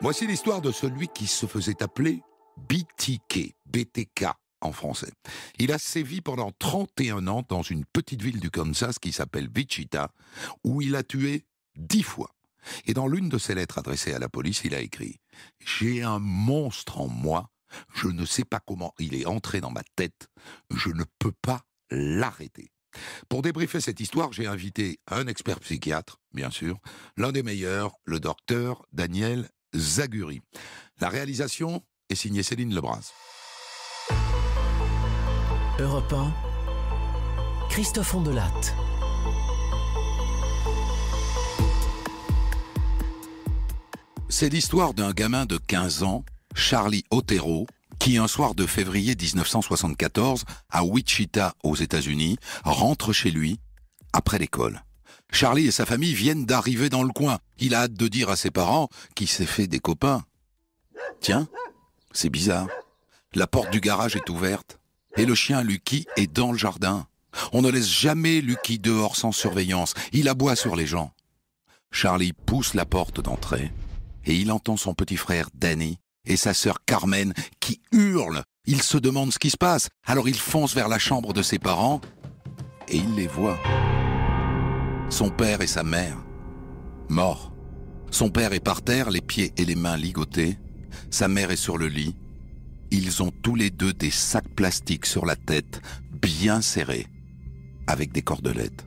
Voici l'histoire de celui qui se faisait appeler BTK, BTK en français. Il a sévi pendant 31 ans dans une petite ville du Kansas qui s'appelle Wichita, où il a tué 10 fois. Et dans l'une de ses lettres adressées à la police, il a écrit « J'ai un monstre en moi, je ne sais pas comment il est entré dans ma tête, je ne peux pas l'arrêter. » Pour débriefer cette histoire, j'ai invité un expert psychiatre, bien sûr, l'un des meilleurs, le docteur Daniel Zagury. La réalisation est signée Céline Lebras. Europe 1, Christophe Hondelatte. C'est l'histoire d'un gamin de 15 ans, Charlie Otero, qui, un soir de février 1974, à Wichita, aux États-Unis, rentre chez lui après l'école. Charlie et sa famille viennent d'arriver dans le coin. Il a hâte de dire à ses parents qu'il s'est fait des copains. Tiens, c'est bizarre. La porte du garage est ouverte et le chien Lucky est dans le jardin. On ne laisse jamais Lucky dehors sans surveillance. Il aboie sur les gens. Charlie pousse la porte d'entrée et il entend son petit frère Danny et sa sœur Carmen qui hurle. Il se demande ce qui se passe. Alors il fonce vers la chambre de ses parents et il les voit. Son père et sa mère, morts. Son père est par terre, les pieds et les mains ligotés. Sa mère est sur le lit. Ils ont tous les deux des sacs plastiques sur la tête, bien serrés, avec des cordelettes.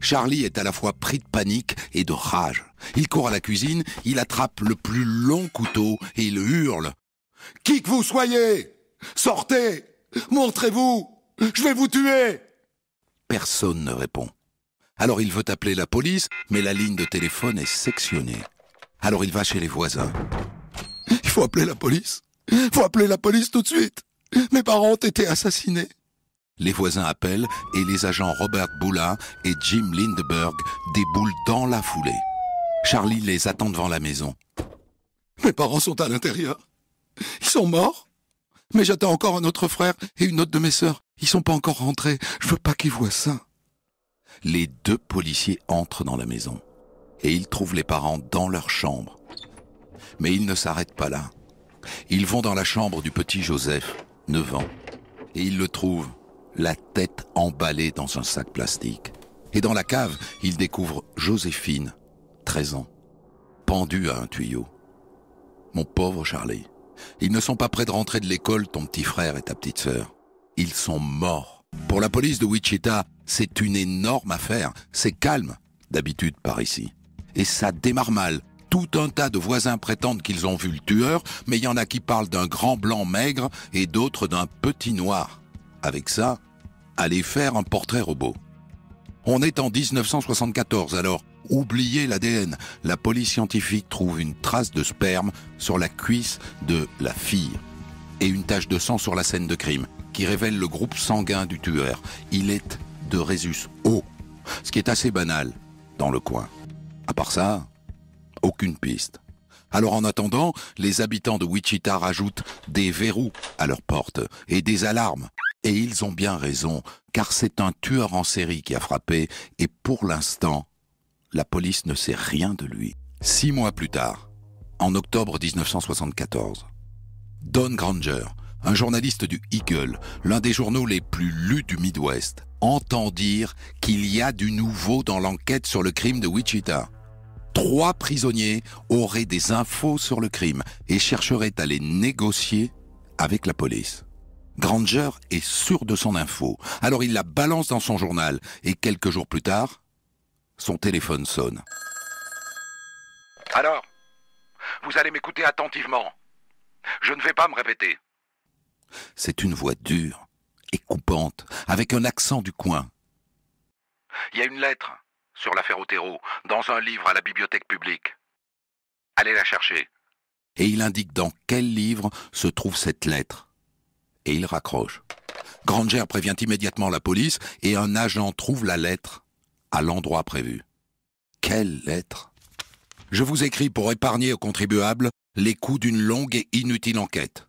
Charlie est à la fois pris de panique et de rage. Il court à la cuisine, il attrape le plus long couteau et il hurle. « Qui que vous soyez, sortez, montrez-vous, je vais vous tuer !» Personne ne répond. Alors il veut appeler la police, mais la ligne de téléphone est sectionnée. Alors il va chez les voisins. « Il faut appeler la police, il faut appeler la police tout de suite. Mes parents ont été assassinés. » Les voisins appellent et les agents Robert Boulin et Jim Lindberg déboulent dans la foulée. Charlie les attend devant la maison. « Mes parents sont à l'intérieur. Ils sont morts. Mais j'attends encore un autre frère et une autre de mes sœurs. Ils sont pas encore rentrés. Je veux pas qu'ils voient ça. » Les deux policiers entrent dans la maison et ils trouvent les parents dans leur chambre. Mais ils ne s'arrêtent pas là. Ils vont dans la chambre du petit Joseph, 9 ans, et ils le trouvent, la tête emballée dans un sac plastique. Et dans la cave, ils découvrent Joséphine, 13 ans, pendue à un tuyau. Mon pauvre Charlie, ils ne sont pas près de rentrer de l'école, ton petit frère et ta petite sœur. Ils sont morts. Pour la police de Wichita, c'est une énorme affaire. C'est calme, d'habitude, par ici. Et ça démarre mal. Tout un tas de voisins prétendent qu'ils ont vu le tueur, mais il y en a qui parlent d'un grand blanc maigre et d'autres d'un petit noir. Avec ça, allez faire un portrait robot. On est en 1974, alors oubliez l'ADN. La police scientifique trouve une trace de sperme sur la cuisse de la fille et une tache de sang sur la scène de crime qui révèle le groupe sanguin du tueur. Il est de rhésus O, ce qui est assez banal dans le coin. À part ça, aucune piste. Alors en attendant, les habitants de Wichita rajoutent des verrous à leurs portes et des alarmes. Et ils ont bien raison, car c'est un tueur en série qui a frappé, et pour l'instant, la police ne sait rien de lui. 6 mois plus tard, en octobre 1974, Don Granger, un journaliste du Eagle, l'un des journaux les plus lus du Midwest, entend dire qu'il y a du nouveau dans l'enquête sur le crime de Wichita. 3 prisonniers auraient des infos sur le crime et chercheraient à les négocier avec la police. Granger est sûr de son info, alors il la balance dans son journal et quelques jours plus tard, son téléphone sonne. Alors, vous allez m'écouter attentivement. Je ne vais pas me répéter. C'est une voix dure et coupante, avec un accent du coin. Il y a une lettre sur l'affaire Otero, dans un livre à la bibliothèque publique. Allez la chercher. Et il indique dans quel livre se trouve cette lettre. Et il raccroche. Granger prévient immédiatement la police et un agent trouve la lettre à l'endroit prévu. Quelle lettre ? Je vous écris pour épargner aux contribuables les coûts d'une longue et inutile enquête.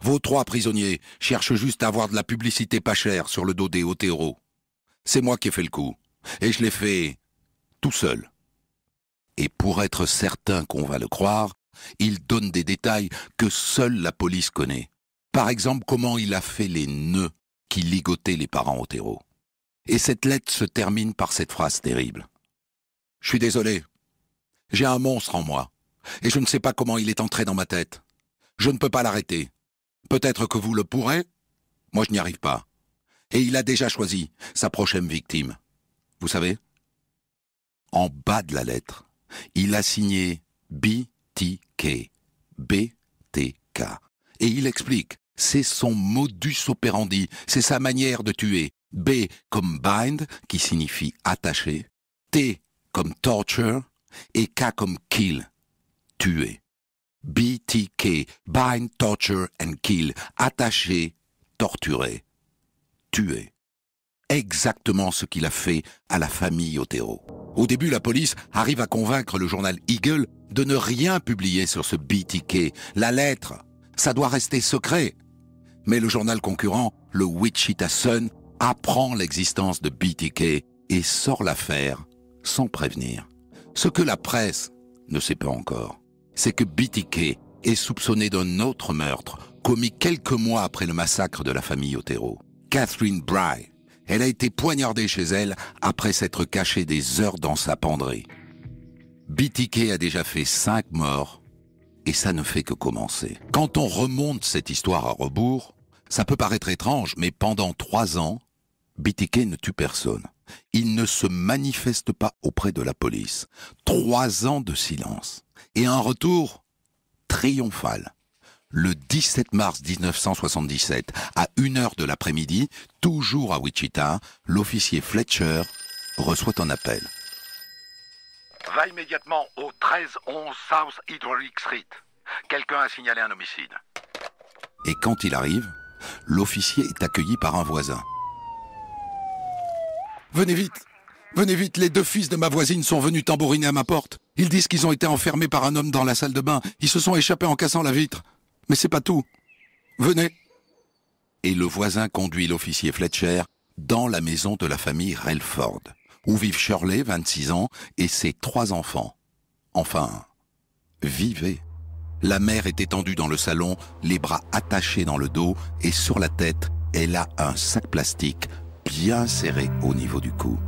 Vos 3 prisonniers cherchent juste à avoir de la publicité pas chère sur le dos des Otero. C'est moi qui ai fait le coup. Et je l'ai fait tout seul. Et pour être certain qu'on va le croire, Il donne des détails que seule la police connaît. Par exemple, comment il a fait les nœuds qui ligotaient les parents Otero. Et cette lettre se termine par cette phrase terrible. « Je suis désolé. J'ai un monstre en moi. Et je ne sais pas comment il est entré dans ma tête. Je ne peux pas l'arrêter. Peut-être que vous le pourrez. Moi, je n'y arrive pas. Et il a déjà choisi sa prochaine victime. Vous savez ?» En bas de la lettre, il a signé BTK. BTK. Et il explique. C'est son modus operandi. C'est sa manière de tuer. B comme bind, qui signifie attacher. T comme torture. Et K comme kill. Tuer. BTK. Bind, torture and kill. Attacher, torturer, tuer. Exactement ce qu'il a fait à la famille Otero. Au début, la police arrive à convaincre le journal Eagle de ne rien publier sur ce BTK. La lettre, ça doit rester secret. Mais le journal concurrent, le Wichita Sun, apprend l'existence de BTK et sort l'affaire sans prévenir. Ce que la presse ne sait pas encore, c'est que BTK est soupçonné d'un autre meurtre commis quelques mois après le massacre de la famille Otero. Catherine Bry. Elle a été poignardée chez elle après s'être cachée des heures dans sa penderie. BTK a déjà fait 5 morts et ça ne fait que commencer. Quand on remonte cette histoire à rebours, ça peut paraître étrange, mais pendant 3 ans, BTK ne tue personne. Il ne se manifeste pas auprès de la police. 3 ans de silence et un retour triomphal. Le 17 mars 1977, à 1 h de l'après-midi, toujours à Wichita, l'officier Fletcher reçoit un appel. Va immédiatement au 1311 South Hydraulic Street. Quelqu'un a signalé un homicide. Et quand il arrive, l'officier est accueilli par un voisin. Venez vite, les 2 fils de ma voisine sont venus tambouriner à ma porte. Ils disent qu'ils ont été enfermés par un homme dans la salle de bain. Ils se sont échappés en cassant la vitre. Mais c'est pas tout. Venez. Et le voisin conduit l'officier Fletcher dans la maison de la famille Relford, où vivent Shirley, 26 ans, et ses 3 enfants. Enfin, vivez. La mère est étendue dans le salon, les bras attachés dans le dos, et sur la tête, elle a un sac plastique bien serré au niveau du cou.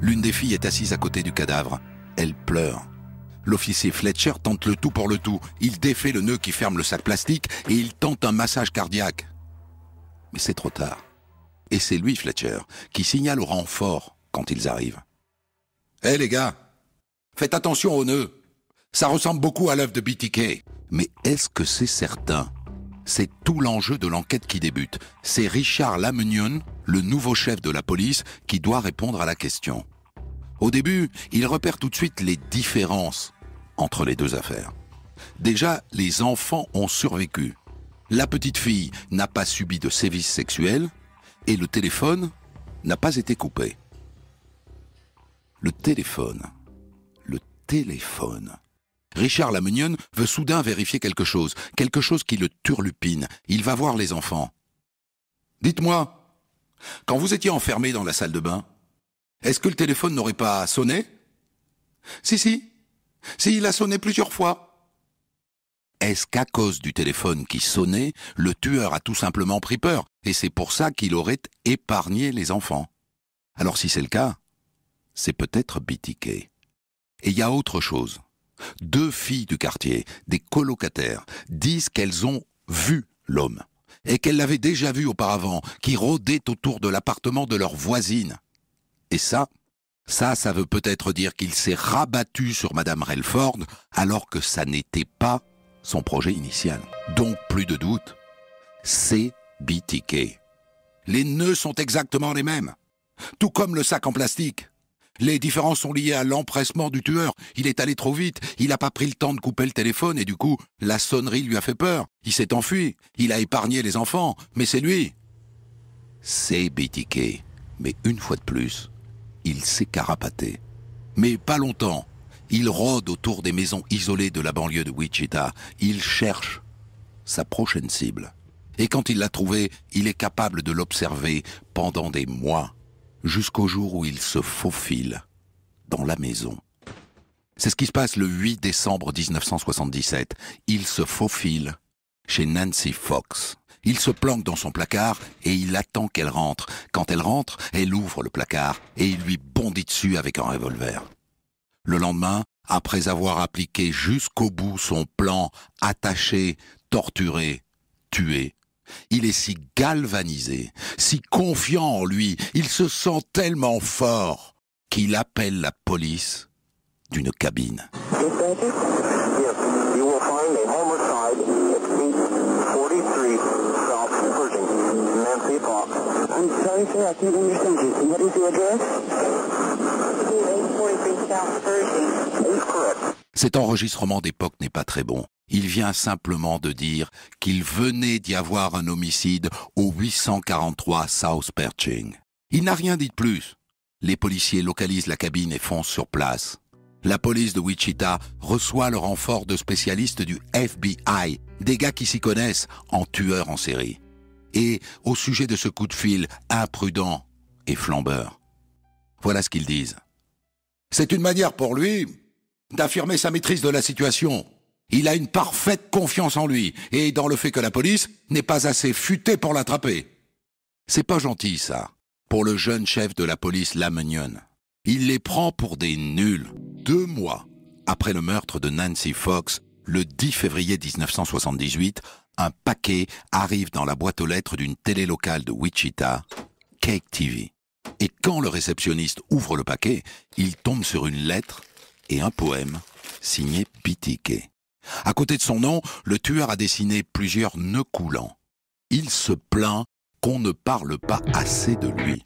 L'une des filles est assise à côté du cadavre. Elle pleure. L'officier Fletcher tente le tout pour le tout. Il défait le nœud qui ferme le sac plastique et il tente un massage cardiaque. Mais c'est trop tard. Et c'est lui, Fletcher, qui signale au renfort quand ils arrivent. « Hé les gars, faites attention au nœud. Ça ressemble beaucoup à l'œuvre de BTK. » Mais est-ce que c'est certain? C'est tout l'enjeu de l'enquête qui débute. C'est Richard LaMunyon, le nouveau chef de la police, qui doit répondre à la question. Au début, il repère tout de suite les différences entre les 2 affaires. Déjà, les enfants ont survécu. La petite fille n'a pas subi de sévices sexuels et le téléphone n'a pas été coupé. Le téléphone. Richard LaMunyon veut soudain vérifier quelque chose qui le turlupine. Il va voir les enfants. « Dites-moi, quand vous étiez enfermés dans la salle de bain, est-ce que le téléphone n'aurait pas sonné ? » ?»« Si, si. Si, il a sonné plusieurs fois. » Est-ce qu'à cause du téléphone qui sonnait, le tueur a tout simplement pris peur et c'est pour ça qu'il aurait épargné les enfants? Alors si c'est le cas, c'est peut-être BTK. Et il y a autre chose. 2 filles du quartier, des colocataires, disent qu'elles ont vu l'homme et qu'elles l'avaient déjà vu auparavant, qui rôdait autour de l'appartement de leur voisine. Et ça veut peut-être dire qu'il s'est rabattu sur Madame Relford alors que ça n'était pas son projet initial. Donc, plus de doute, c'est BTK. Les nœuds sont exactement les mêmes, tout comme le sac en plastique. Les différences sont liées à l'empressement du tueur. Il est allé trop vite, il n'a pas pris le temps de couper le téléphone et du coup, la sonnerie lui a fait peur. Il s'est enfui, il a épargné les enfants, mais c'est lui. C'est BTK. Mais une fois de plus, il s'est carapaté. Mais pas longtemps. Il rôde autour des maisons isolées de la banlieue de Wichita. Il cherche sa prochaine cible. Et quand il l'a trouvée, il est capable de l'observer pendant des mois, jusqu'au jour où il se faufile dans la maison. C'est ce qui se passe le 8 décembre 1977. Il se faufile chez Nancy Fox. Il se planque dans son placard et il attend qu'elle rentre. Quand elle rentre, elle ouvre le placard et il lui bondit dessus avec un revolver. Le lendemain, après avoir appliqué jusqu'au bout son plan attaché, torturé, tué, il est si galvanisé, si confiant en lui, il se sent tellement fort qu'il appelle la police d'une cabine. Cet enregistrement d'époque n'est pas très bon. Il vient simplement de dire qu'il venait d'y avoir un homicide au 843 South Pershing. Il n'a rien dit de plus. Les policiers localisent la cabine et foncent sur place. La police de Wichita reçoit le renfort de spécialistes du FBI, des gars qui s'y connaissent en tueurs en série. Et au sujet de ce coup de fil imprudent et flambeur, voilà ce qu'ils disent. C'est une manière pour lui d'affirmer sa maîtrise de la situation. Il a une parfaite confiance en lui et dans le fait que la police n'est pas assez futée pour l'attraper. C'est pas gentil, ça, pour le jeune chef de la police LaMunyon. Il les prend pour des nuls. 2 mois après le meurtre de Nancy Fox, le 10 février 1978, un paquet arrive dans la boîte aux lettres d'une télé locale de Wichita, Cake TV. Et quand le réceptionniste ouvre le paquet, il tombe sur une lettre et un poème signé BTK. À côté de son nom, le tueur a dessiné plusieurs nœuds coulants. Il se plaint qu'on ne parle pas assez de lui.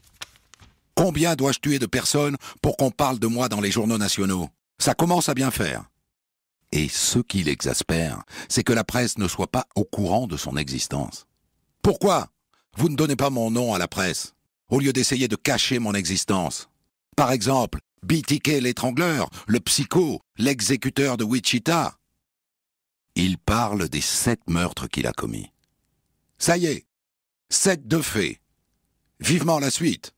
« Combien dois-je tuer de personnes pour qu'on parle de moi dans les journaux nationaux? Ça commence à bien faire. » Et ce qui l'exaspère, c'est que la presse ne soit pas au courant de son existence. « Pourquoi vous ne donnez pas mon nom à la presse, au lieu d'essayer de cacher mon existence? Par exemple, BTK l'étrangleur, le psycho, l'exécuteur de Wichita. » Il parle des 7 meurtres qu'il a commis. Ça y est, 7 de faits. Vivement la suite.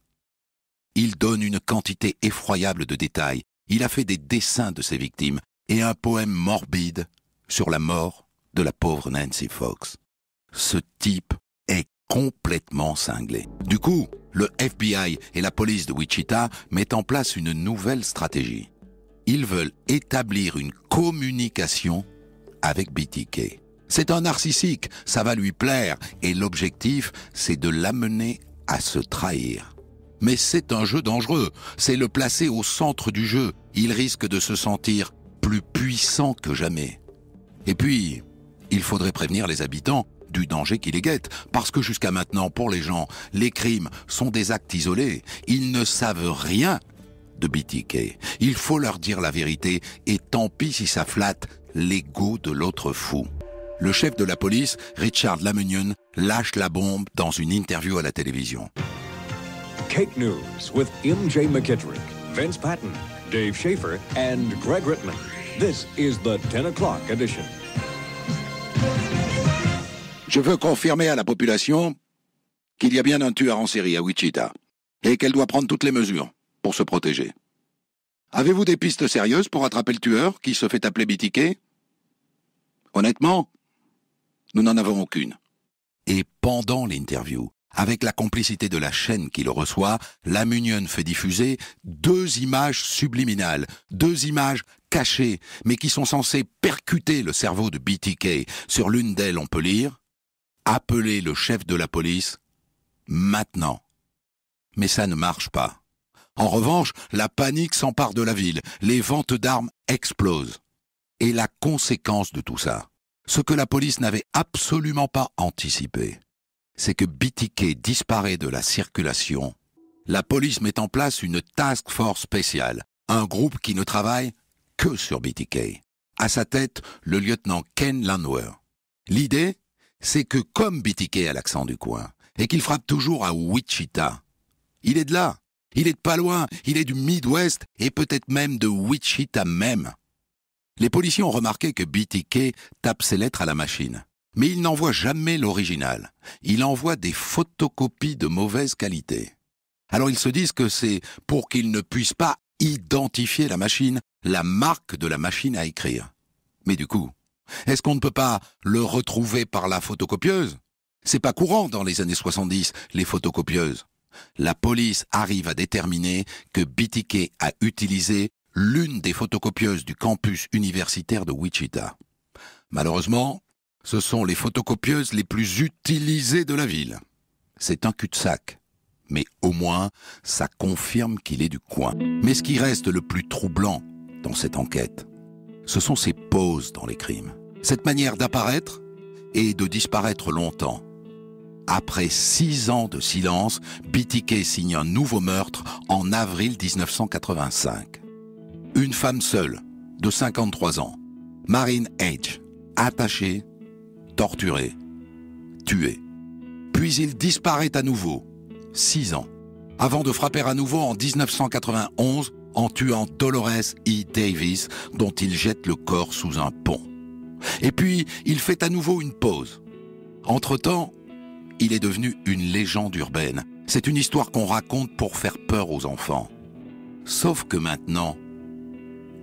Il donne une quantité effroyable de détails. Il a fait des dessins de ses victimes et un poème morbide sur la mort de la pauvre Nancy Fox. Ce type est complètement cinglé. Du coup, le FBI et la police de Wichita mettent en place une nouvelle stratégie. Ils veulent établir une communication avec BTK. C'est un narcissique, ça va lui plaire, et l'objectif, c'est de l'amener à se trahir. Mais c'est un jeu dangereux, c'est le placer au centre du jeu. Il risque de se sentir plus puissant que jamais. Et puis, il faudrait prévenir les habitants du danger qui les guette, parce que jusqu'à maintenant, pour les gens, les crimes sont des actes isolés. Ils ne savent rien de BTK. Il faut leur dire la vérité, et tant pis si ça flatte l'ego de l'autre fou. Le chef de la police, Richard LaMunyon, lâche la bombe dans une interview à la télévision. Cake News with MJ McKittrick, Vince Patton, Dave Schaefer and Greg Rittman. This is the 10 o'clock edition. Je veux confirmer à la population qu'il y a bien un tueur en série à Wichita et qu'elle doit prendre toutes les mesures pour se protéger. Avez-vous des pistes sérieuses pour attraper le tueur qui se fait appeler BTK? Honnêtement, nous n'en avons aucune. Et pendant l'interview, avec la complicité de la chaîne qui le reçoit, LaMunyon fait diffuser 2 images subliminales, 2 images cachées, mais qui sont censées percuter le cerveau de BTK. Sur l'une d'elles, on peut lire « Appelez le chef de la police maintenant ». Mais ça ne marche pas. En revanche, la panique s'empare de la ville, les ventes d'armes explosent. Et la conséquence de tout ça, ce que la police n'avait absolument pas anticipé, c'est que BTK disparaît de la circulation. La police met en place une task force spéciale, un groupe qui ne travaille que sur BTK. À sa tête, le lieutenant Ken Landwehr. L'idée, c'est que comme BTK a l'accent du coin, et qu'il frappe toujours à Wichita, il est de là. Il est de pas loin, il est du Midwest et peut-être même de Wichita même. Les policiers ont remarqué que BTK tape ses lettres à la machine. Mais il n'envoie jamais l'original. Il envoie des photocopies de mauvaise qualité. Alors ils se disent que c'est pour qu'ils ne puissent pas identifier la machine la marque de la machine à écrire. Mais du coup, est-ce qu'on ne peut pas le retrouver par la photocopieuse? C'est pas courant dans les années 70, les photocopieuses. La police arrive à déterminer que BTK a utilisé l'une des photocopieuses du campus universitaire de Wichita. Malheureusement, ce sont les photocopieuses les plus utilisées de la ville. C'est un cul-de-sac, mais au moins, ça confirme qu'il est du coin. Mais ce qui reste le plus troublant dans cette enquête, ce sont ces pauses dans les crimes. Cette manière d'apparaître et de disparaître longtemps. Après 6 ans de silence, BTK signe un nouveau meurtre en avril 1985. Une femme seule, de 53 ans, Marine Hedge, attachée, torturée, tuée. Puis il disparaît à nouveau, 6 ans, avant de frapper à nouveau en 1991 en tuant Dolores E. Davis, dont il jette le corps sous un pont. Et puis, il fait à nouveau une pause. Entre-temps, il est devenu une légende urbaine. C'est une histoire qu'on raconte pour faire peur aux enfants. Sauf que maintenant,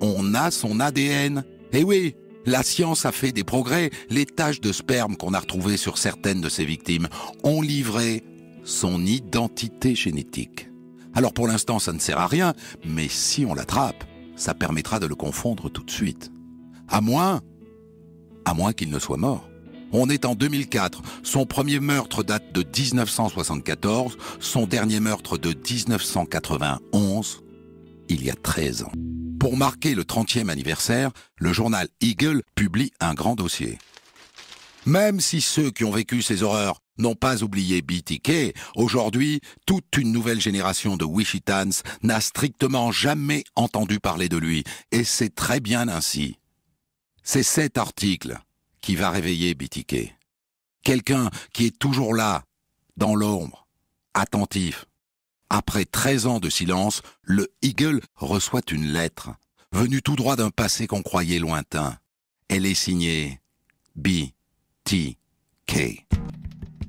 on a son ADN. Eh oui, la science a fait des progrès. Les taches de sperme qu'on a retrouvées sur certaines de ses victimes ont livré son identité génétique. Alors pour l'instant, ça ne sert à rien, mais si on l'attrape, ça permettra de le confondre tout de suite. À moins qu'il ne soit mort. On est en 2004, son premier meurtre date de 1974, son dernier meurtre de 1991, il y a 13 ans. Pour marquer le 30e anniversaire, le journal Eagle publie un grand dossier. Même si ceux qui ont vécu ces horreurs n'ont pas oublié BTK, aujourd'hui, toute une nouvelle génération de Wichitans n'a strictement jamais entendu parler de lui, et c'est très bien ainsi. C'est cet article qui va réveiller BTK. Quelqu'un qui est toujours là, dans l'ombre, attentif. Après 13 ans de silence, le Eagle reçoit une lettre, venue tout droit d'un passé qu'on croyait lointain. Elle est signée BTK.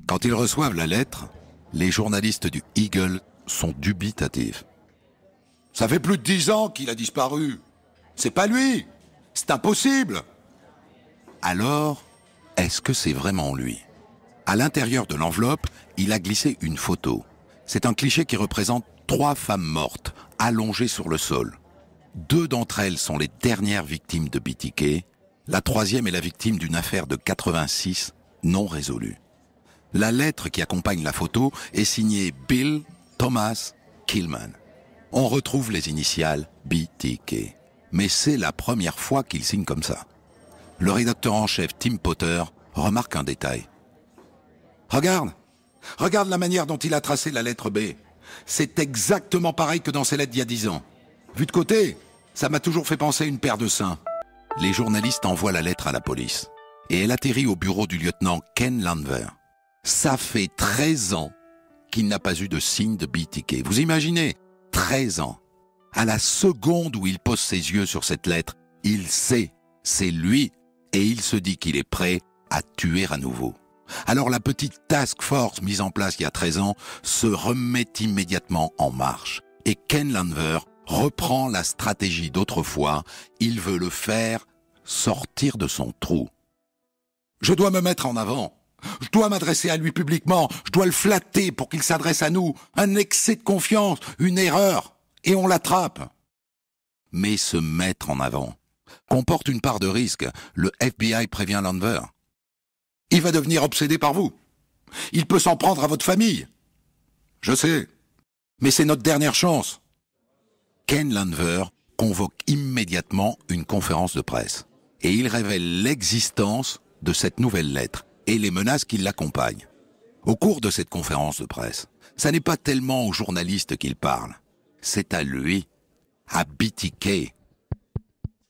Quand ils reçoivent la lettre, les journalistes du Eagle sont dubitatifs. « Ça fait plus de 10 ans qu'il a disparu. C'est pas lui. C'est impossible !» Alors, est-ce que c'est vraiment lui? À l'intérieur de l'enveloppe, il a glissé une photo. C'est un cliché qui représente 3 femmes mortes, allongées sur le sol. 2 d'entre elles sont les dernières victimes de BTK. La 3e est la victime d'une affaire de 86 non résolue. La lettre qui accompagne la photo est signée Bill Thomas Killman. On retrouve les initiales BTK. Mais c'est la première fois qu'il signe comme ça. Le rédacteur en chef, Tim Potter, remarque un détail. « Regarde la manière dont il a tracé la lettre B. C'est exactement pareil que dans ses lettres d'il y a 10 ans. Vu de côté, ça m'a toujours fait penser à une paire de seins. » Les journalistes envoient la lettre à la police. Et elle atterrit au bureau du lieutenant Ken Landwehr. Ça fait 13 ans qu'il n'a pas eu de signe de BTK. Vous imaginez, 13 ans. À la seconde où il pose ses yeux sur cette lettre, il sait, c'est lui. Et il se dit qu'il est prêt à tuer à nouveau. Alors la petite task force mise en place il y a 13 ans se remet immédiatement en marche. Et Ken Landwehr reprend la stratégie d'autrefois. Il veut le faire sortir de son trou. « Je dois me mettre en avant. Je dois m'adresser à lui publiquement. Je dois le flatter pour qu'il s'adresse à nous. Un excès de confiance, une erreur. Et on l'attrape. » Mais se mettre en avant comporte une part de risque. Le FBI prévient Landwehr. « Il va devenir obsédé par vous. Il peut s'en prendre à votre famille. »« Je sais, mais c'est notre dernière chance. » Ken Landwehr convoque immédiatement une conférence de presse. Et il révèle l'existence de cette nouvelle lettre et les menaces qui l'accompagnent. Au cours de cette conférence de presse, ça n'est pas tellement aux journalistes qu'il parle. C'est à lui, à BTK.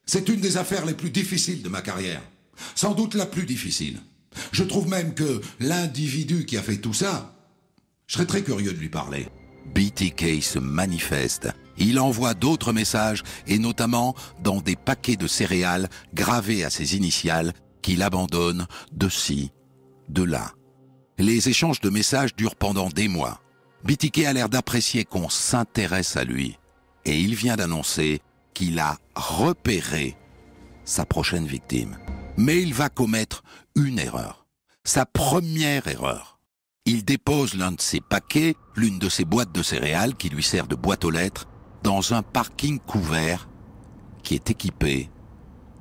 C'est une des affaires les plus difficiles de ma carrière. Sans doute la plus difficile. Je trouve même que l'individu qui a fait tout ça, je serais très curieux de lui parler. BTK se manifeste. Il envoie d'autres messages, et notamment dans des paquets de céréales gravés à ses initiales qu'il abandonne de ci, de là. Les échanges de messages durent pendant des mois. BTK a l'air d'apprécier qu'on s'intéresse à lui. Et il vient d'annoncer qu'il a repéré sa prochaine victime. Mais il va commettre une erreur. Sa première erreur. Il dépose l'un de ses paquets, l'une de ses boîtes de céréales qui lui sert de boîte aux lettres, dans un parking couvert qui est équipé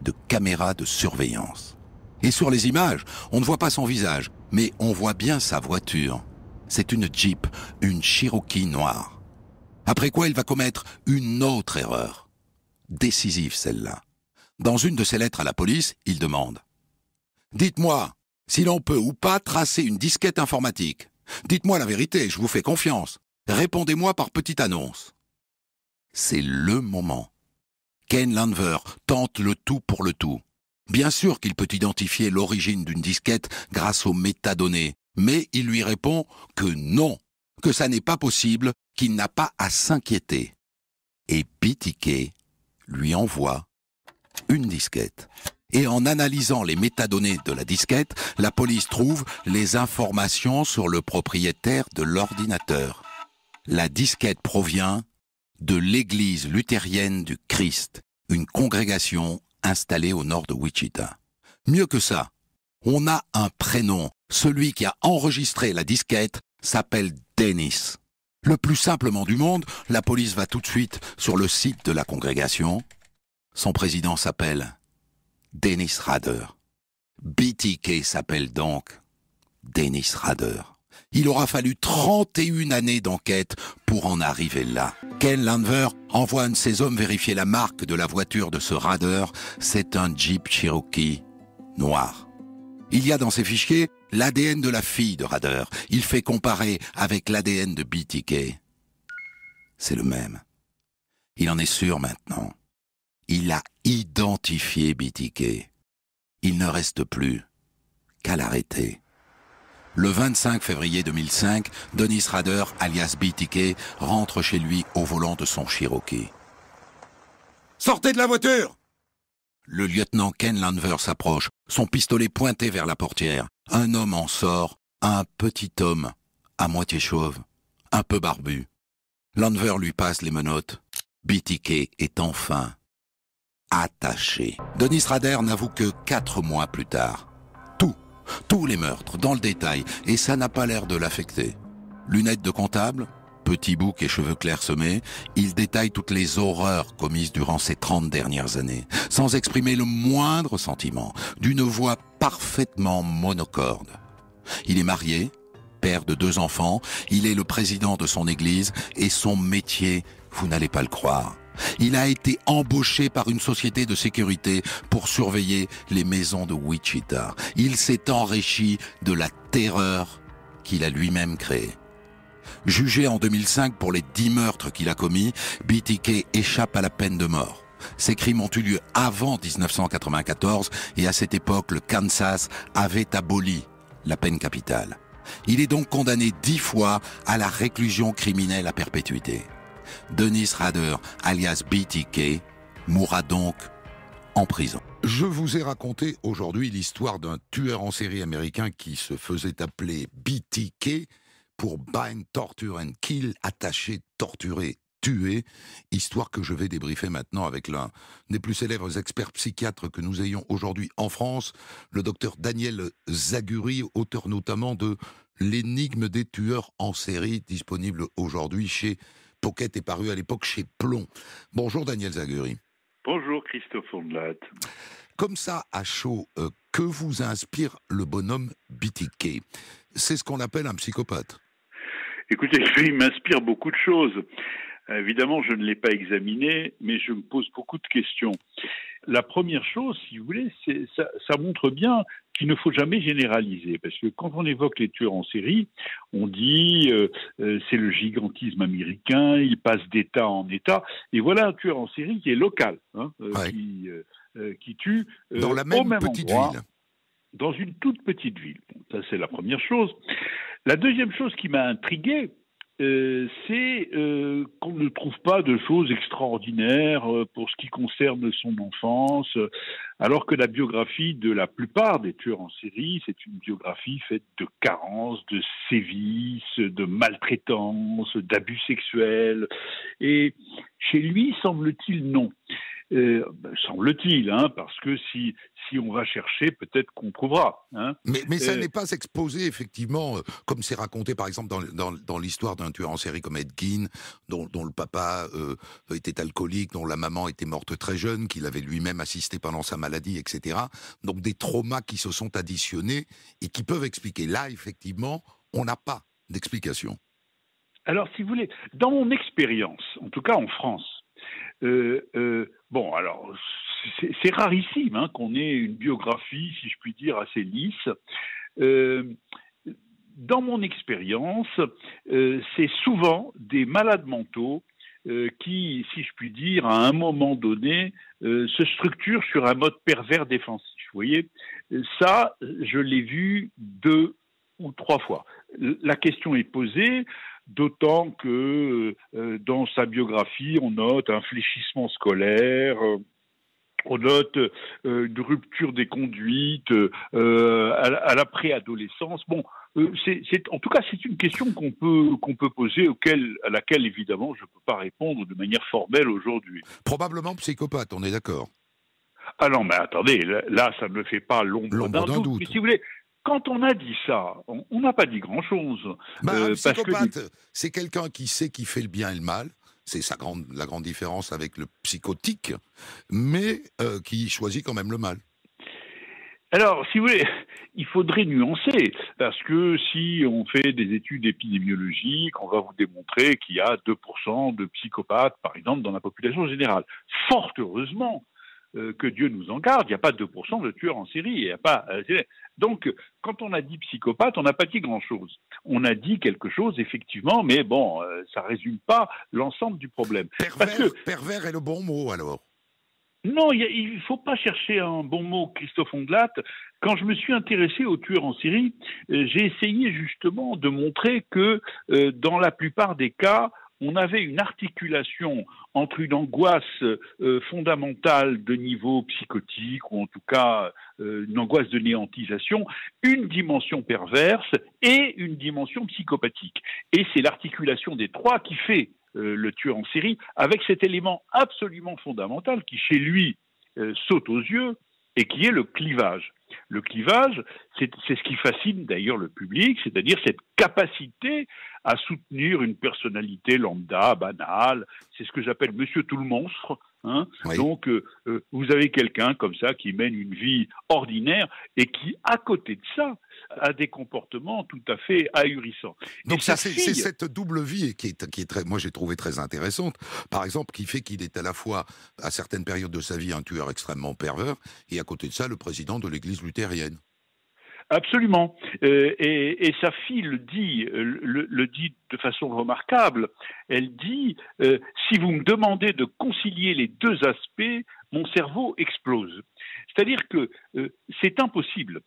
de caméras de surveillance. Et sur les images, on ne voit pas son visage, mais on voit bien sa voiture. C'est une Jeep, une Cherokee noire. Après quoi, il va commettre une autre erreur. Décisive, celle-là. Dans une de ses lettres à la police, il demande « Dites-moi si l'on peut ou pas tracer une disquette informatique. Dites-moi la vérité, je vous fais confiance. Répondez-moi par petite annonce. » C'est le moment. Ken Landwehr tente le tout pour le tout. Bien sûr qu'il peut identifier l'origine d'une disquette grâce aux métadonnées, mais il lui répond que non, que ça n'est pas possible, qu'il n'a pas à s'inquiéter. Et BTK lui envoie une disquette. Et en analysant les métadonnées de la disquette, la police trouve les informations sur le propriétaire de l'ordinateur. La disquette provient de l'église luthérienne du Christ, une congrégation installée au nord de Wichita. Mieux que ça, on a un prénom. Celui qui a enregistré la disquette s'appelle Dennis. Le plus simplement du monde, la police va tout de suite sur le site de la congrégation. Son président s'appelle Dennis Rader. BTK s'appelle donc Dennis Rader. Il aura fallu 31 années d'enquête pour en arriver là. Ken Landwehr envoie un de ses hommes vérifier la marque de la voiture de ce Rader. C'est un Jeep Cherokee noir. Il y a dans ses fichiers l'ADN de la fille de Rader. Il fait comparer avec l'ADN de BTK. C'est le même. Il en est sûr maintenant. Il a identifié BTK. Il ne reste plus qu'à l'arrêter. Le 25 février 2005, Dennis Rader, alias BTK, rentre chez lui au volant de son Cherokee. « Sortez de la voiture !» Le lieutenant Ken Landwehr s'approche, son pistolet pointé vers la portière. Un homme en sort, un petit homme, à moitié chauve, un peu barbu. Landwehr lui passe les menottes. BTK est enfin attaché. Dennis Rader n'avoue que 4 mois plus tard. Tous les meurtres, dans le détail, et ça n'a pas l'air de l'affecter. Lunettes de comptable, petit bouc et cheveux clairsemés, il détaille toutes les horreurs commises durant ces 30 dernières années, sans exprimer le moindre sentiment, d'une voix parfaitement monocorde. Il est marié, père de 2 enfants, il est le président de son église, et son métier, vous n'allez pas le croire. Il a été embauché par une société de sécurité pour surveiller les maisons de Wichita. Il s'est enrichi de la terreur qu'il a lui-même créée. Jugé en 2005 pour les 10 meurtres qu'il a commis, BTK échappe à la peine de mort. Ces crimes ont eu lieu avant 1994 et à cette époque, le Kansas avait aboli la peine capitale. Il est donc condamné 10 fois à la réclusion criminelle à perpétuité. Dennis Rader, alias BTK, mourra donc en prison. Je vous ai raconté aujourd'hui l'histoire d'un tueur en série américain qui se faisait appeler BTK pour Bind, Torture and Kill, attaché, torturé, tué, histoire que je vais débriefer maintenant avec l'un des plus célèbres experts psychiatres que nous ayons aujourd'hui en France, le docteur Daniel Zagury, auteur notamment de « L'énigme des tueurs en série », disponible aujourd'hui chez Pocket est paru à l'époque chez Plomb. Bonjour Daniel Zagury. Bonjour Christophe Hondelatte. Comme ça, à chaud, que vous inspire le bonhomme BTK? C'est ce qu'on appelle un psychopathe. Écoutez, il m'inspire beaucoup de choses. Évidemment, je ne l'ai pas examiné, mais je me pose beaucoup de questions. La première chose, si vous voulez, c'est ça montre bien qu'il ne faut jamais généraliser, parce que quand on évoque les tueurs en série, on dit c'est le gigantisme américain, il passe d'état en état, et voilà un tueur en série qui est local, hein, ouais. Qui tue dans la même, petite ville. Dans une toute petite ville. Ça, c'est la première chose. La deuxième chose qui m'a intrigué, qu'on ne trouve pas de choses extraordinaires pour ce qui concerne son enfance, alors que la biographie de la plupart des tueurs en série, c'est une biographie faite de carences, de sévices, de maltraitances, d'abus sexuels. Et chez lui, semble-t-il, non. Semble-t-il, hein, parce que si on va chercher, peut-être qu'on trouvera. Hein. Mais ça n'est pas exposé, effectivement, comme c'est raconté, par exemple, dans l'histoire d'un tueur en série comme Ed Gein, dont le papa était alcoolique, dont la maman était morte très jeune, qu'il avait lui-même assisté pendant sa maladie, etc. Donc des traumas qui se sont additionnés et qui peuvent expliquer. Là, effectivement, on n'a pas d'explication. Alors, si vous voulez, dans mon expérience, en tout cas en France, bon, alors, c'est rarissime hein, qu'on ait une biographie, si je puis dire, assez lisse. Dans mon expérience, c'est souvent des malades mentaux qui, si je puis dire, à un moment donné, se structurent sur un mode pervers défensif. Vous voyez, ça, je l'ai vu 2 ou 3 fois. La question est posée. D'autant que dans sa biographie, on note un fléchissement scolaire, on note une rupture des conduites à la préadolescence. Bon, en tout cas, c'est une question qu'on peut poser, à laquelle, évidemment, je ne peux pas répondre de manière formelle aujourd'hui. Probablement psychopathe, on est d'accord. Ah non, mais attendez, là, ça ne me fait pas l'ombre d'un doute. Mais si vous voulez... Quand on a dit ça, on n'a pas dit grand-chose. Un psychopathe, c'est quelqu'un qui sait qu'il fait le bien et le mal, c'est la grande différence avec le psychotique, mais qui choisit quand même le mal. Alors, si vous voulez, il faudrait nuancer, parce que si on fait des études épidémiologiques, on va vous démontrer qu'il y a 2% de psychopathes, par exemple, dans la population générale. Fort heureusement que Dieu nous en garde, il n'y a pas 2% de tueurs en série. Y a pas, donc, quand on a dit psychopathe, on n'a pas dit grand-chose. On a dit quelque chose, effectivement, mais bon, ça ne résume pas l'ensemble du problème. Pervers est le bon mot, alors. Non, il ne faut pas chercher un bon mot, Christophe Hondelatte. Quand je me suis intéressé aux tueurs en série, j'ai essayé justement de montrer que, dans la plupart des cas, on avait une articulation entre une angoisse fondamentale de niveau psychotique, ou en tout cas une angoisse de néantisation, une dimension perverse et une dimension psychopathique. Et c'est l'articulation des trois qui fait le tueur en série, avec cet élément absolument fondamental qui, chez lui, saute aux yeux, et qui est le clivage. Le clivage, c'est ce qui fascine d'ailleurs le public, c'est-à-dire cette capacité à soutenir une personnalité lambda, banale. C'est ce que j'appelle Monsieur Tout-le-Monstre. Hein. Oui. Donc, vous avez quelqu'un comme ça qui mène une vie ordinaire et qui, à côté de ça, a des comportements tout à fait ahurissants. Donc, c'est cette double vie qui est très, moi j'ai trouvé très intéressante, par exemple, qui fait qu'il est à la fois, à certaines périodes de sa vie, un tueur extrêmement pervers et à côté de ça, le président de l'Église luthérienne. Absolument. Et sa fille le dit de façon remarquable. Elle dit « Si vous me demandez de concilier les deux aspects, mon cerveau explose ». C'est-à-dire que c'est impossible.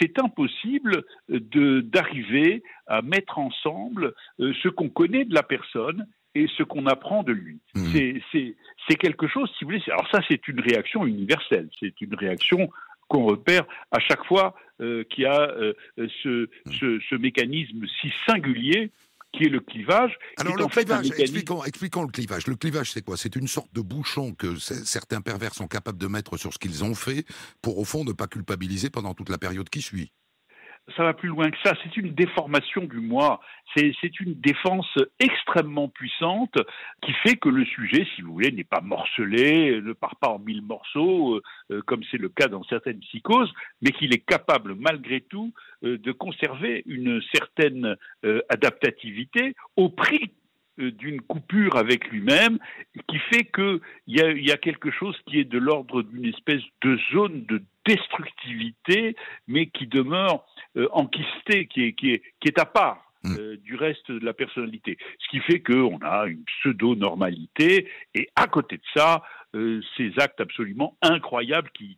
C'est impossible d'arriver à mettre ensemble ce qu'on connaît de la personne et ce qu'on apprend de lui. Mmh. C'est quelque chose, si vous voulez... Alors ça, c'est une réaction universelle. C'est une réaction... qu'on repère à chaque fois qu'il y a ce mécanisme si singulier qui est le clivage. Alors le clivage, expliquons le clivage. Le clivage, c'est quoi? C'est une sorte de bouchon que certains pervers sont capables de mettre sur ce qu'ils ont fait pour, au fond, ne pas culpabiliser pendant toute la période qui suit. Ça va plus loin que ça, c'est une déformation du moi, c'est une défense extrêmement puissante qui fait que le sujet, si vous voulez, n'est pas morcelé, ne part pas en 1000 morceaux, comme c'est le cas dans certaines psychoses, mais qu'il est capable malgré tout de conserver une certaine adaptativité au prix d'une coupure avec lui-même, qui fait qu'il y a quelque chose qui est de l'ordre d'une espèce de zone de destructivité, mais qui demeure enquistée, qui est à part du reste de la personnalité. Ce qui fait qu'on a une pseudo-normalité, et à côté de ça, ces actes absolument incroyables qui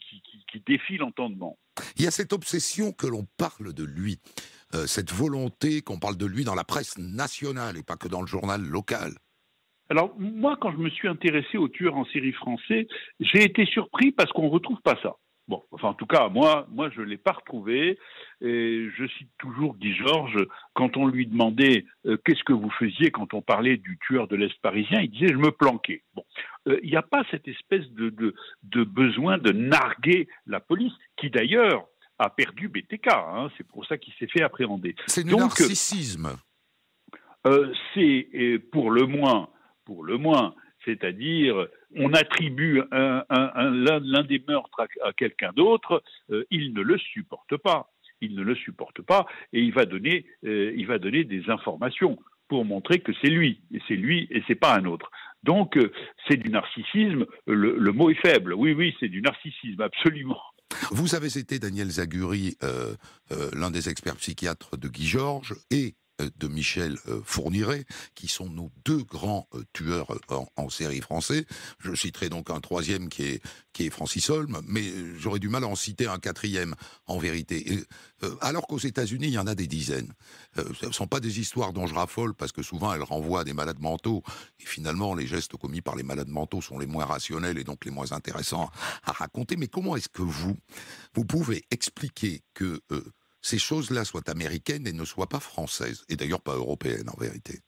défient l'entendement. Il y a cette obsession que l'on parle de lui. cette volonté qu'on parle de lui dans la presse nationale et pas que dans le journal local? Alors, moi, quand je me suis intéressé aux tueurs en série français, j'ai été surpris parce qu'on ne retrouve pas ça. Bon, enfin, en tout cas, moi je ne l'ai pas retrouvé. Et je cite toujours Guy Georges, quand on lui demandait « Qu'est-ce que vous faisiez ?» quand on parlait du tueur de l'Est parisien, il disait « Je me planquais ». Bon, il n'y a pas cette espèce de besoin de narguer la police, qui d'ailleurs a perdu BTK. Hein, c'est pour ça qu'il s'est fait appréhender. C'est du narcissisme. C'est pour le moins, c'est-à-dire on attribue l'un des meurtres à quelqu'un d'autre, il ne le supporte pas, et il va donner des informations pour montrer que c'est lui et c'est pas un autre. Donc c'est du narcissisme, le mot est faible, oui, c'est du narcissisme, absolument. Vous avez été, Daniel Zagury, l'un des experts psychiatres de Guy Georges et de Michel Fourniret, qui sont nos deux grands tueurs en série français. Je citerai donc un troisième qui est Francis Holm, mais j'aurais du mal à en citer un quatrième, en vérité. Alors qu'aux États-Unis, il y en a des dizaines. Ce ne sont pas des histoires dont je raffole, parce que souvent elles renvoient à des malades mentaux, et finalement les gestes commis par les malades mentaux sont les moins rationnels et donc les moins intéressants à raconter. Mais comment est-ce que vous pouvez expliquer que ces choses-là soient américaines et ne soient pas françaises, et d'ailleurs pas européennes en vérité?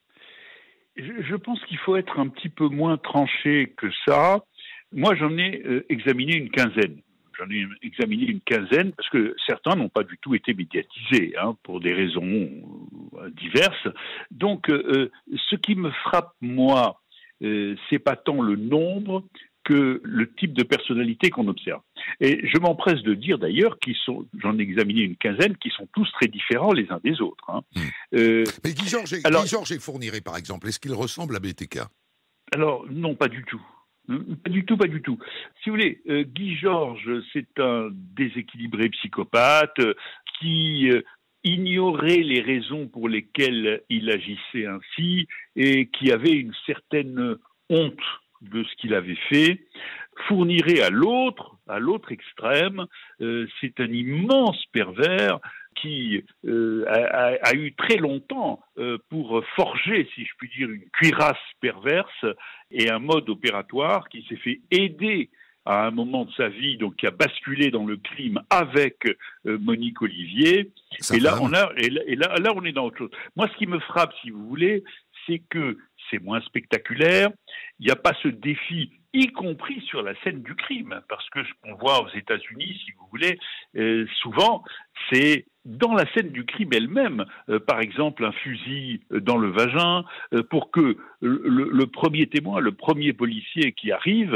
Je pense qu'il faut être un petit peu moins tranché que ça. Moi, j'en ai examiné une quinzaine. Parce que certains n'ont pas du tout été médiatisés, hein, pour des raisons diverses. Donc, ce qui me frappe, moi, c'est pas tant le nombre que le type de personnalité qu'on observe. Et je m'empresse de dire d'ailleurs j'en ai examiné une quinzaine, qui sont tous très différents les uns des autres. Hein. Mais Guy Georges et Fourniret, par exemple, est-ce qu'ils ressemblent à BTK? Alors, non, pas du tout. Pas du tout. Si vous voulez, Guy Georges, c'est un déséquilibré psychopathe qui ignorait les raisons pour lesquelles il agissait ainsi et qui avait une certaine honte de ce qu'il avait fait. Fourniret, à l'autre extrême, c'est un immense pervers qui a eu très longtemps pour forger, si je puis dire, une cuirasse perverse et un mode opératoire, qui s'est fait aider à un moment de sa vie, donc qui a basculé dans le crime avec Monique Olivier. Et là, on est dans autre chose. Moi, ce qui me frappe, si vous voulez, c'est que c'est moins spectaculaire, il n'y a pas ce défi, y compris sur la scène du crime, parce que ce qu'on voit aux États-Unis, si vous voulez, souvent, c'est dans la scène du crime elle-même, par exemple un fusil dans le vagin, pour que le premier témoin, le premier policier qui arrive,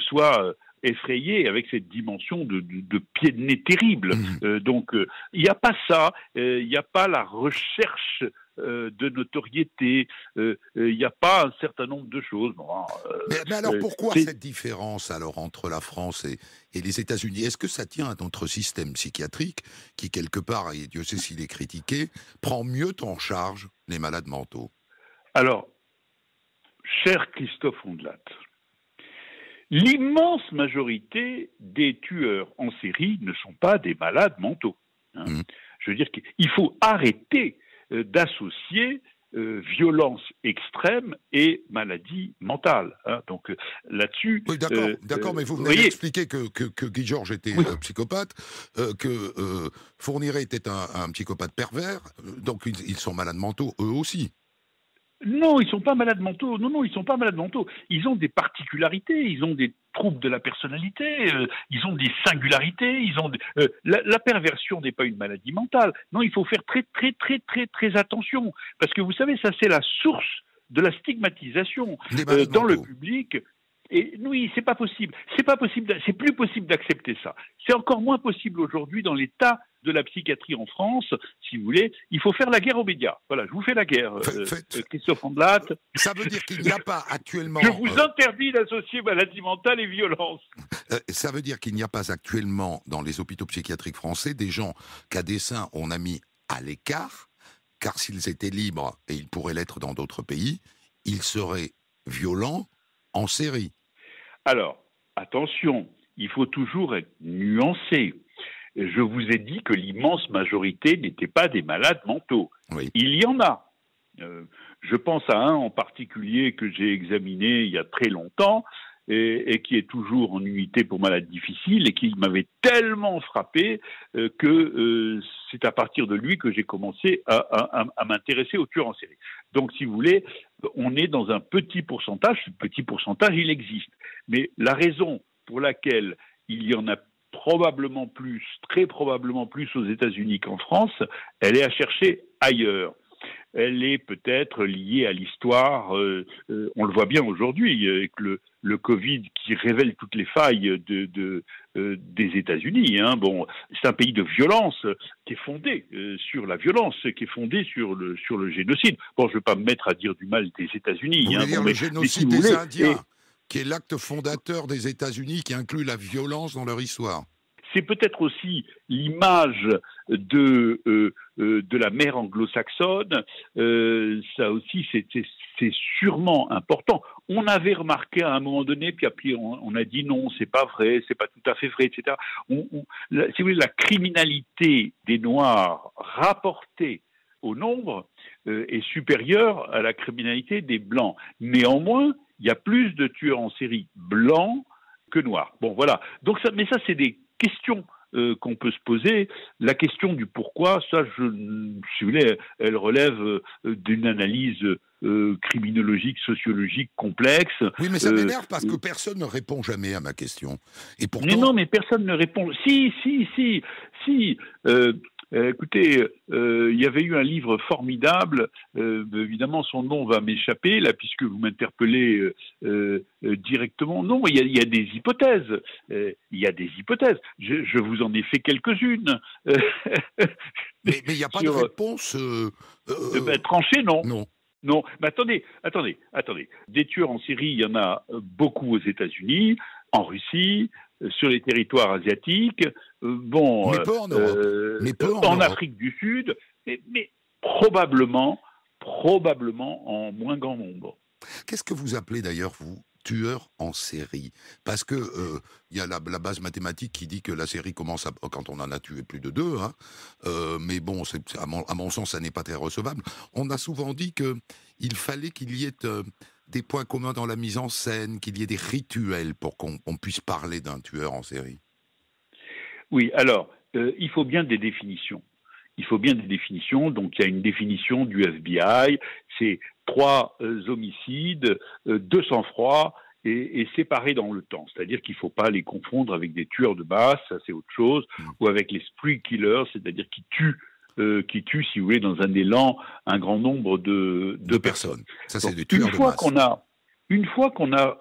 soit effrayé avec cette dimension de pied de nez terrible. Donc, il n'y a pas ça, il n'y a pas la recherche de notoriété, il n'y a pas un certain nombre de choses. Mais alors pourquoi cette différence alors entre la France et les États-Unis? Est-ce que ça tient à notre système psychiatrique qui, quelque part, et Dieu sait s'il est critiqué, prend mieux en charge les malades mentaux? Alors, cher Christophe Hondelatte, l'immense majorité des tueurs en série ne sont pas des malades mentaux. Hein. Je veux dire qu'il faut arrêter d'associer violence extrême et maladie mentale. Hein. Donc là-dessus... Oui, d'accord, mais vous venez d'expliquer que Guy Georges était psychopathe, que Fourniret était un psychopathe pervers, donc ils sont malades mentaux eux aussi. Non, ils ne sont pas malades mentaux. Ils ont des particularités, ils ont des troubles de la personnalité, ils ont des singularités, ils ont la perversion n'est pas une maladie mentale. Non, il faut faire très attention, parce que vous savez, ça c'est la source de la stigmatisation dans le public. Et oui, c'est pas possible, c'est plus possible d'accepter ça. C'est encore moins possible aujourd'hui dans l'état de la psychiatrie en France, si vous voulez. Il faut faire la guerre aux médias. Voilà, je vous fais la guerre, Christophe Hondelatte. Ça veut dire qu'il n'y a pas actuellement... Je vous interdis d'associer maladie mentale et violence. Ça veut dire qu'il n'y a pas actuellement dans les hôpitaux psychiatriques français des gens qu'à dessein on a mis à l'écart, car s'ils étaient libres, et ils pourraient l'être dans d'autres pays, ils seraient violents en série. Alors, attention, il faut toujours être nuancé. je vous ai dit que l'immense majorité n'étaient pas des malades mentaux. Oui. Il y en a. Je pense à un en particulier que j'ai examiné il y a très longtemps et qui est toujours en unité pour malades difficiles et qui m'avait tellement frappé que c'est à partir de lui que j'ai commencé à m'intéresser aux tueurs en série. Donc, si vous voulez, on est dans un petit pourcentage. Ce petit pourcentage, il existe. Mais la raison pour laquelle il y en a probablement plus, très probablement plus aux États-Unis qu'en France, elle est à chercher ailleurs. Elle est peut-être liée à l'histoire, on le voit bien aujourd'hui, avec le Covid qui révèle toutes les failles des États-Unis. Hein. Bon, c'est un pays de violence qui est fondé sur la violence, qui est fondé sur le génocide. Bon, je ne vais pas me mettre à dire du mal des États-Unis. Vous voulez dire le génocide des Indiens, qui est l'acte fondateur des États-Unis, qui inclut la violence dans leur histoire. C'est peut-être aussi l'image de la mère anglo-saxonne, ça aussi c'est sûrement important. On avait remarqué à un moment donné, puis après on a dit non, c'est pas vrai, c'est pas tout à fait vrai, etc. Si vous voulez, la criminalité des Noirs rapportée au nombre est supérieure à la criminalité des Blancs. Néanmoins, il y a plus de tueurs en série blancs que noirs. Bon, voilà. Donc ça, mais ça, c'est des question qu'on peut se poser, la question du pourquoi, ça, si vous voulez, elle relève d'une analyse criminologique, sociologique complexe. Oui, mais ça m'énerve parce que personne ne répond jamais à ma question. Et pourtant... Mais non, mais personne ne répond. Si. Écoutez, il y avait eu un livre formidable, évidemment son nom va m'échapper, là, puisque vous m'interpellez directement. Non, il y a des hypothèses, je vous en ai fait quelques-unes. Mais il n'y a pas de réponse tranchée, non. Non, mais attendez. Des tueurs en Syrie, il y en a beaucoup aux États-Unis, en Russie, sur les territoires asiatiques, mais pas en Europe. En Afrique du Sud, mais probablement en moins grand nombre. Qu'est-ce que vous appelez d'ailleurs, vous, tueur en série? Parce que y a la base mathématique qui dit que la série commence quand on en a tué plus de 2, hein. Mais bon, à mon sens, ça n'est pas très recevable. On a souvent dit qu'il fallait qu'il y ait... des points communs dans la mise en scène, qu'il y ait des rituels pour qu'on puisse parler d'un tueur en série. Oui, alors, il faut bien des définitions. Donc il y a une définition du FBI, c'est 3 homicides, 2 sang-froid et séparés dans le temps. C'est-à-dire qu'il ne faut pas les confondre avec des tueurs de masse, ça c'est autre chose, ou avec les spree killers, c'est-à-dire qui tuent, si vous voulez, dans un élan, un grand nombre de personnes. Ça, c'est des tueurs de masse. Une fois qu'on a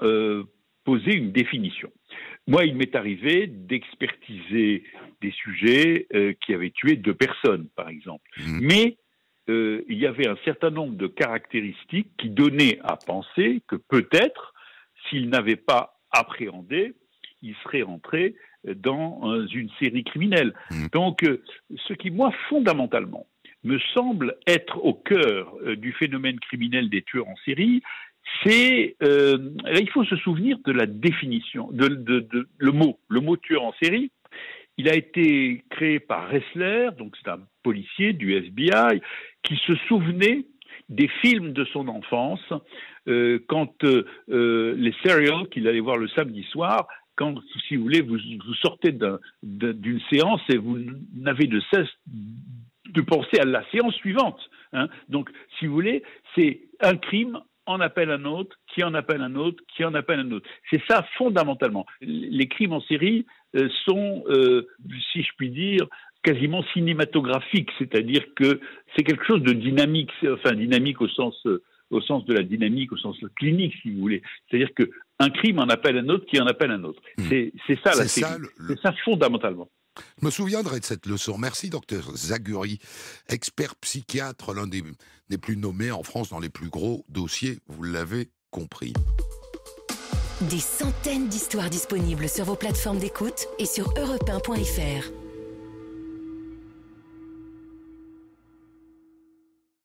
posé une définition, moi, il m'est arrivé d'expertiser des sujets qui avaient tué 2 personnes, par exemple. Mmh. Mais il y avait un certain nombre de caractéristiques qui donnaient à penser que peut-être, s'ils n'avaient pas appréhendé, ils seraient rentrés dans une série criminelle. Donc, ce qui, moi, fondamentalement, me semble être au cœur du phénomène criminel des tueurs en série, c'est... il faut se souvenir de la définition, le mot tueur en série. Il a été créé par Ressler, donc c'est un policier du FBI, qui se souvenait des films de son enfance, quand les serials qu'il allait voir le samedi soir... Quand, si vous voulez, vous sortez d'une séance et vous n'avez de cesse de penser à la séance suivante. Hein. Donc, si vous voulez, c'est un crime, en appelle un autre, qui en appelle un autre, qui en appelle un autre. C'est ça, fondamentalement. Les crimes en série sont, si je puis dire, quasiment cinématographiques. C'est-à-dire que c'est quelque chose de dynamique, enfin dynamique au sens de la dynamique, au sens clinique, si vous voulez. C'est-à-dire qu'un crime en appelle un autre qui en appelle un autre. C'est ça la série. C'est ça fondamentalement. Je me souviendrai de cette leçon. Merci, docteur Zagury, expert psychiatre, l'un des plus nommés en France dans les plus gros dossiers, vous l'avez compris. Des centaines d'histoires disponibles sur vos plateformes d'écoute et sur europe1.fr.